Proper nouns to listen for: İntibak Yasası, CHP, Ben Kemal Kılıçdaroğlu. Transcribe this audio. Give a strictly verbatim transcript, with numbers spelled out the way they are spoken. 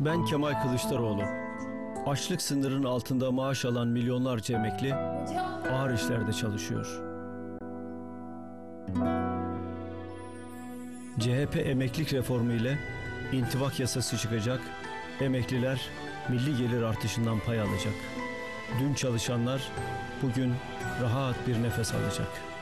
Ben Kemal Kılıçdaroğlu. Açlık sınırının altında maaş alan milyonlarca emekli ağır işlerde çalışıyor. C H P emeklilik reformu ile intibak yasası çıkacak, emekliler milli gelir artışından pay alacak. Dün çalışanlar bugün rahat bir nefes alacak.